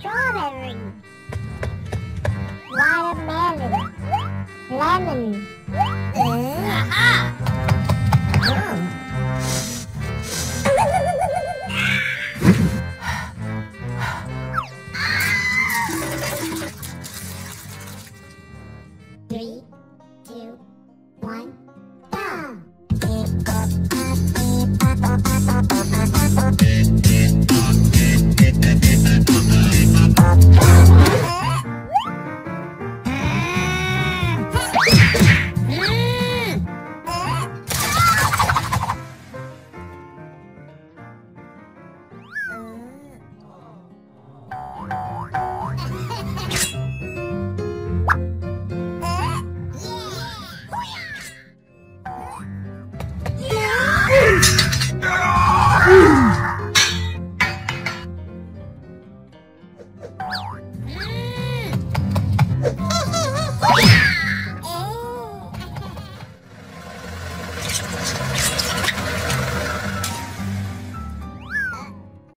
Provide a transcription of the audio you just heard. Strawberry, watermelon, lemon.